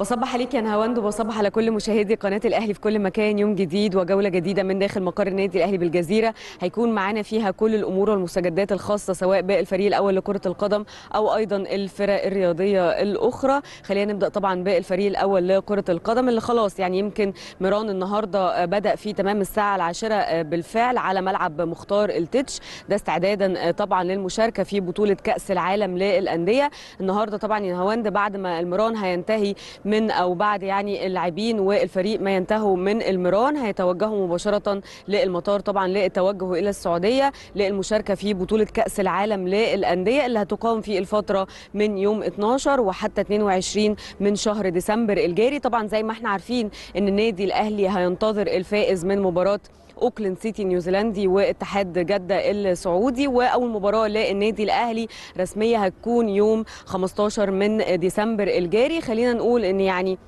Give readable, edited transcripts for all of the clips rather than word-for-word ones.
بصبح عليك يا نهاوند وبصبح على كل مشاهدي قناة الأهلي في كل مكان. يوم جديد وجولة جديدة من داخل مقر النادي الأهلي بالجزيرة، هيكون معانا فيها كل الأمور والمستجدات الخاصة سواء بالفريق الأول لكرة القدم أو أيضا الفرق الرياضية الأخرى. خلينا نبدأ طبعا بالفريق الأول لكرة القدم اللي خلاص يعني يمكن ميران النهاردة بدأ في تمام الساعة 10 بالفعل على ملعب مختار التتش، ده استعدادا طبعا للمشاركة في بطولة كأس العالم للأندية النهاردة. طبعا يا نهاوند بعد ما الميران هينتهي من او بعد يعني اللاعبين والفريق ما ينتهوا من الميران هيتوجهوا مباشره للمطار طبعا للتوجه الى السعوديه للمشاركه في بطوله كاس العالم للانديه اللي هتقام في الفتره من يوم 12 وحتى 22 من شهر ديسمبر الجاري. طبعا زي ما احنا عارفين ان النادي الاهلي هينتظر الفائز من مباراه أوكلاند سيتي النيوزيلندي واتحاد جدة السعودي، وأول مباراة للنادي الأهلي رسمية هتكون يوم 15 من ديسمبر الجاري. خلينا نقول إن يعني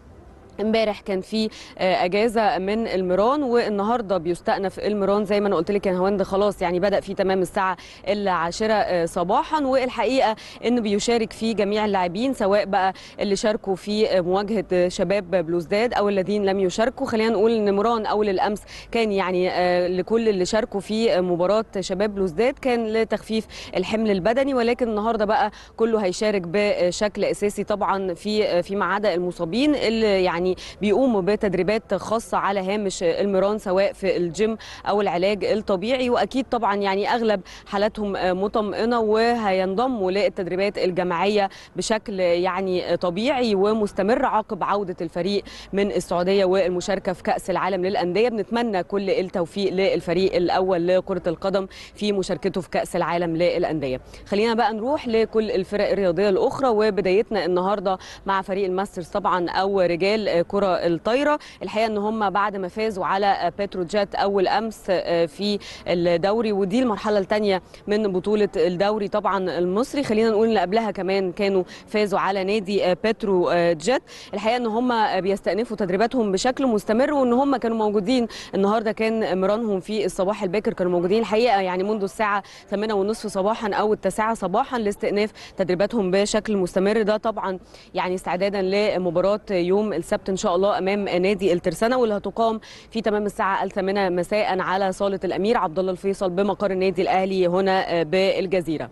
امبارح كان في اجازه من الميران والنهارده بيستأنف الميران زي ما انا قلت لك يا نهاوند، خلاص يعني بدأ في تمام الساعه 10 صباحا. والحقيقه انه بيشارك فيه جميع اللاعبين سواء بقى اللي شاركوا في مواجهه شباب بلوزداد او الذين لم يشاركوا. خلينا نقول ان ميران اول الامس كان يعني لكل اللي شاركوا في مباراه شباب بلوزداد كان لتخفيف الحمل البدني، ولكن النهارده بقى كله هيشارك بشكل اساسي طبعا فيما عدا المصابين اللي يعني بيقوموا بتدريبات خاصة على هامش الميران سواء في الجيم أو العلاج الطبيعي، وأكيد طبعا يعني أغلب حالاتهم مطمئنة وهينضموا للتدريبات الجماعية بشكل يعني طبيعي ومستمر عقب عودة الفريق من السعودية والمشاركة في كأس العالم للأندية. بنتمنى كل التوفيق للفريق الأول لكرة القدم في مشاركته في كأس العالم للأندية. خلينا بقى نروح لكل الفرق الرياضية الأخرى وبدايتنا النهاردة مع فريق الماسترز طبعا أو رجال كرة الطايرة. الحقيقة ان هم بعد ما فازوا على بتروجيت اول امس في الدوري ودي المرحلة الثانية من بطولة الدوري طبعا المصري، خلينا نقول ان قبلها كمان كانوا فازوا على نادي بتروجيت. الحقيقة ان هم بيستأنفوا تدريباتهم بشكل مستمر وان هم كانوا موجودين النهارده، كان مرانهم في الصباح الباكر كانوا موجودين الحقيقة يعني منذ الساعة 8:30 صباحا او 9 صباحا لاستئناف تدريباتهم بشكل مستمر، ده طبعا يعني استعدادا لمباراة يوم السبت ان شاء الله امام نادي الترسانة واللي هتقام في تمام الساعه 8 مساء على صاله الأمير عبدالله الفيصل بمقر النادي الأهلي هنا بالجزيرة.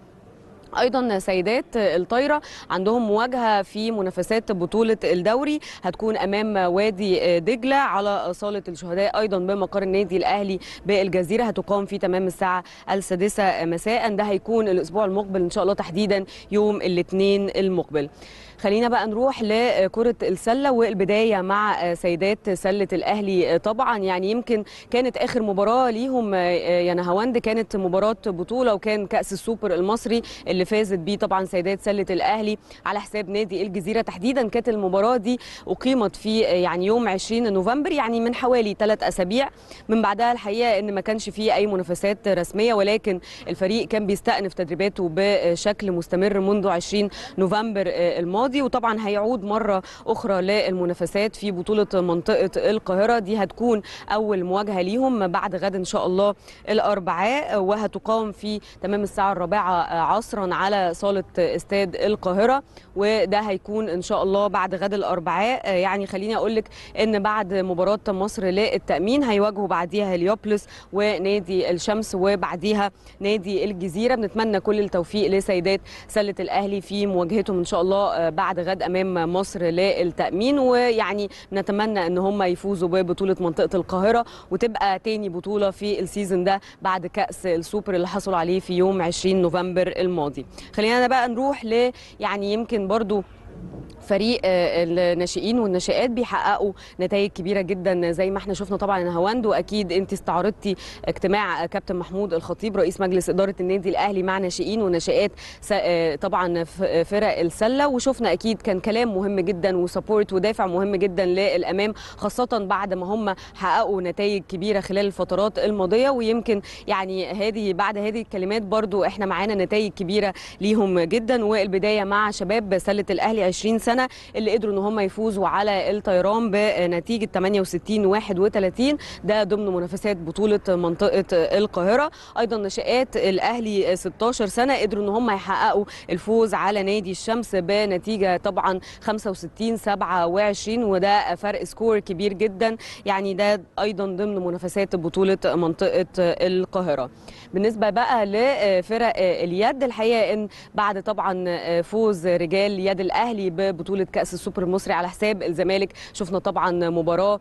ايضا سيدات الطايره عندهم مواجهه في منافسات بطوله الدوري هتكون امام وادي دجله على صاله الشهداء ايضا بمقر النادي الاهلي بالجزيره، هتقام في تمام الساعه 6 مساء، ده هيكون الاسبوع المقبل ان شاء الله تحديدا يوم الاثنين المقبل. خلينا بقى نروح لكرة السلة والبداية مع سيدات سلة الأهلي. طبعا يعني يمكن كانت آخر مباراة ليهم يا نهاوند كانت مباراة بطولة وكان كأس السوبر المصري اللي فازت بيه طبعا سيدات سلة الأهلي على حساب نادي الجزيرة تحديدا. كانت المباراة دي أقيمت في يعني يوم 20 نوفمبر يعني من حوالي 3 أسابيع، من بعدها الحقيقة إن ما كانش فيه أي منافسات رسمية، ولكن الفريق كان بيستأنف تدريباته بشكل مستمر منذ 20 نوفمبر الماضي، وطبعا هيعود مرة أخرى للمنافسات في بطولة منطقة القاهرة، دي هتكون أول مواجهة ليهم بعد غد إن شاء الله الأربعاء وهتقام في تمام الساعة 4 عصرا على صالة استاد القاهرة، وده هيكون إن شاء الله بعد غد الأربعاء. يعني خليني أقول لك إن بعد مباراة مصر للتأمين هيواجهوا بعديها اليوبلس ونادي الشمس وبعديها نادي الجزيرة. بنتمنى كل التوفيق لسيدات سلة الأهلي في مواجهتهم إن شاء الله بعد غد امام مصر للتأمين، ويعني نتمنى ان هم يفوزوا ببطولة منطقة القاهرة وتبقى تاني بطولة في السيزون ده بعد كأس السوبر اللي حصلوا عليه في يوم 20 نوفمبر الماضي. خلينا بقى نروح ل يعني يمكن برضو فريق الناشئين والناشئات بيحققوا نتائج كبيره جدا زي ما احنا شفنا طبعا نهاوند، واكيد انت استعرضتي اجتماع كابتن محمود الخطيب رئيس مجلس اداره النادي الاهلي مع ناشئين وناشئات طبعا فرق السله، وشفنا اكيد كان كلام مهم جدا وسبورت ودافع مهم جدا للامام خاصه بعد ما هم حققوا نتائج كبيره خلال الفترات الماضيه، ويمكن يعني هذه بعد هذه الكلمات برضو احنا معانا نتائج كبيره ليهم جدا. والبدايه مع شباب سله الاهلي 20 سنه اللي قدروا ان هم يفوزوا على التيران بنتيجه 68-31، ده ضمن منافسات بطوله منطقه القاهره. ايضا نشآت الاهلي 16 سنه قدروا ان هم يحققوا الفوز على نادي الشمس بنتيجه طبعا 65-27، وده فرق سكور كبير جدا، يعني ده ايضا ضمن منافسات بطوله منطقه القاهره. بالنسبه بقى لفرق اليد، الحقيقه ان بعد طبعا فوز رجال يد الاهلي ببطوله كأس السوبر المصري على حساب الزمالك، شفنا طبعا مباراه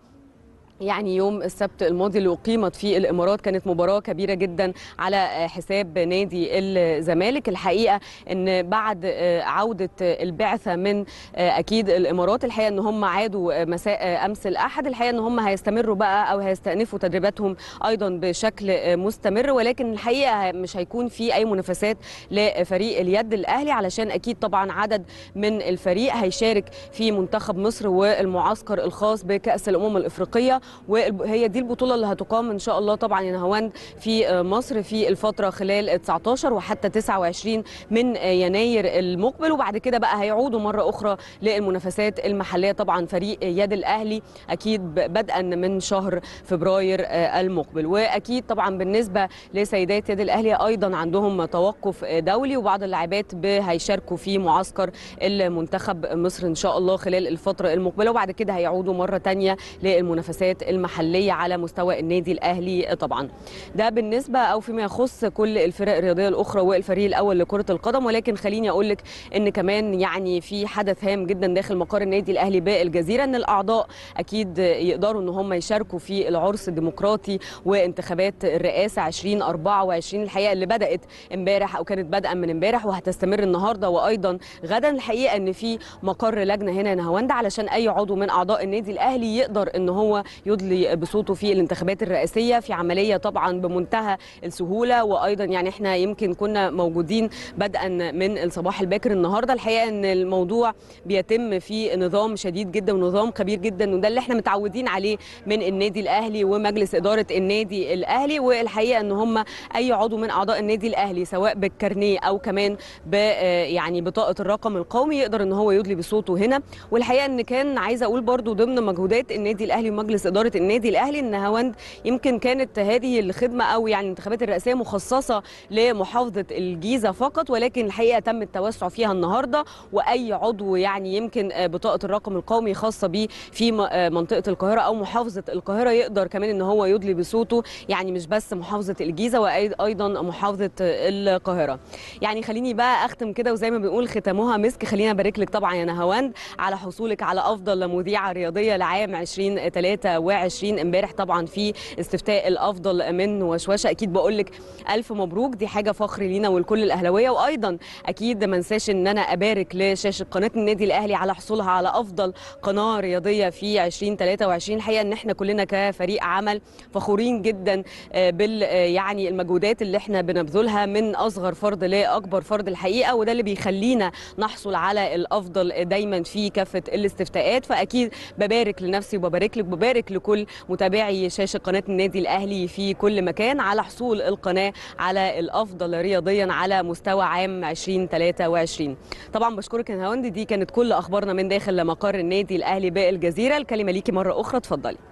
يعني يوم السبت الماضي اللي أقيمت في الإمارات، كانت مباراة كبيرة جدا على حساب نادي الزمالك. الحقيقة أن بعد عودة البعثة من أكيد الإمارات، الحقيقة أن هم عادوا مساء أمس الأحد، الحقيقة أن هم هيستمروا بقى أو هيستأنفوا تدريباتهم أيضا بشكل مستمر، ولكن الحقيقة مش هيكون في أي منافسات لفريق اليد الأهلي، علشان أكيد طبعا عدد من الفريق هيشارك في منتخب مصر والمعسكر الخاص بكأس الأمم الإفريقية، وهي دي البطولة اللي هتقام إن شاء الله طبعا نهاوند في مصر في الفترة خلال 19 وحتى 29 من يناير المقبل. وبعد كده بقى هيعودوا مرة أخرى للمنافسات المحلية طبعا فريق يد الأهلي أكيد بدءا من شهر فبراير المقبل. وأكيد طبعا بالنسبة لسيدات يد الأهلي أيضا عندهم توقف دولي، وبعض اللاعبات هيشاركوا في معسكر المنتخب مصر إن شاء الله خلال الفترة المقبلة، وبعد كده هيعودوا مرة تانية للمنافسات المحلية على مستوى النادي الأهلي طبعا. ده بالنسبة أو فيما يخص كل الفرق الرياضية الأخرى والفريق الأول لكرة القدم. ولكن خليني أقول لك إن كمان يعني في حدث هام جدا داخل مقر النادي الأهلي بالجزيرة، إن الأعضاء أكيد يقدروا إن هم يشاركوا في العرس الديمقراطي وانتخابات الرئاسة 2024 الحقيقة اللي بدأت امبارح أو كانت بادئة من امبارح وهتستمر النهاردة وأيضا غدا. الحقيقة إن في مقر لجنة هنا نهاوند علشان أي عضو من أعضاء النادي الأهلي يقدر إن هو يضلي بصوته في الانتخابات الرئاسية في عملية طبعا بمنتهى السهولة. وأيضا يعني احنا يمكن كنا موجودين بدءا من الصباح الباكر النهاردة. الحقيقة ان الموضوع بيتم في نظام شديد جدا ونظام كبير جدا، وده اللي احنا متعودين عليه من النادي الأهلي ومجلس إدارة النادي الأهلي. والحقيقة ان هم أي عضو من أعضاء النادي الأهلي سواء بالكارنيه أو كمان يعني بطاقة الرقم القومي يقدر ان هو يضلي بصوته هنا. والحقيقة ان كان عايزة أقول برضو ضمن مجهودات النادي الأهلي ومجلس إدارة النادي الأهلي إن نهاوند يمكن كانت هذه الخدمة أو يعني الانتخابات الرئاسية مخصصة لمحافظة الجيزة فقط، ولكن الحقيقة تم التوسع فيها النهاردة، وأي عضو يعني يمكن بطاقة الرقم القومي خاصة بيه في منطقة القاهرة أو محافظة القاهرة يقدر كمان إن هو يضلي بصوته، يعني مش بس محافظة الجيزة وأيضا محافظة القاهرة. يعني خليني بقى أختم كده، وزي ما بنقول ختامها مسك. خلينا أبارك لك طبعا يا نهاوند على حصولك على أفضل مذيعة رياضية لعام 2023 امبارح طبعا في استفتاء الافضل من وشوشه. اكيد بقول لك الف مبروك، دي حاجه فخر لينا ولكل الاهلاويه. وايضا اكيد ما انساش ان انا ابارك لشاشه قناه النادي الاهلي على حصولها على افضل قناه رياضيه في 2023. الحقيقه ان احنا كلنا كفريق عمل فخورين جدا بال يعني المجهودات اللي احنا بنبذلها من اصغر فرد لاكبر فرد الحقيقه، وده اللي بيخلينا نحصل على الافضل دايما في كافه الاستفتاءات. فاكيد ببارك لنفسي وببارك لك وببارك لكل متابعي شاشة قناة النادي الأهلي في كل مكان على حصول القناة على الأفضل رياضيا على مستوى عام 2023. طبعا بشكرك يا نهاوند، دي كانت كل أخبارنا من داخل مقر النادي الأهلي بالجزيرة. الكلمة ليكي مرة أخرى، اتفضلي.